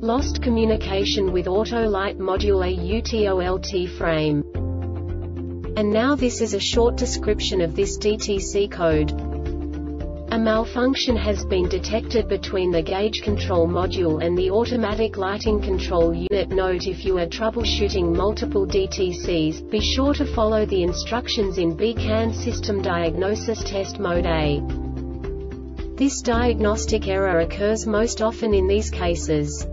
lost communication with AUTOLT module AUTOLT frame. And now this is a short description of this DTC code. A malfunction has been detected between the gauge control module and the automatic lighting control unit. Note: if you are troubleshooting multiple DTCs, be sure to follow the instructions in B-CAN system diagnosis test mode A. This diagnostic error occurs most often in these cases.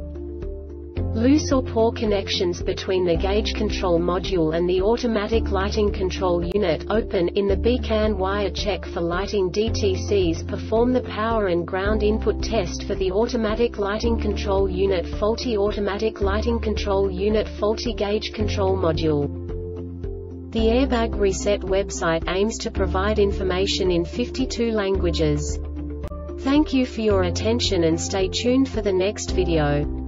Loose or poor connections between the gauge control module and the automatic lighting control unit. Open in the B-CAN wire check for lighting DTCs. Perform the power and ground input test for the automatic lighting control unit. Faulty automatic lighting control unit. Faulty gauge control module. The Airbag Reset website aims to provide information in 52 languages. Thank you for your attention and stay tuned for the next video.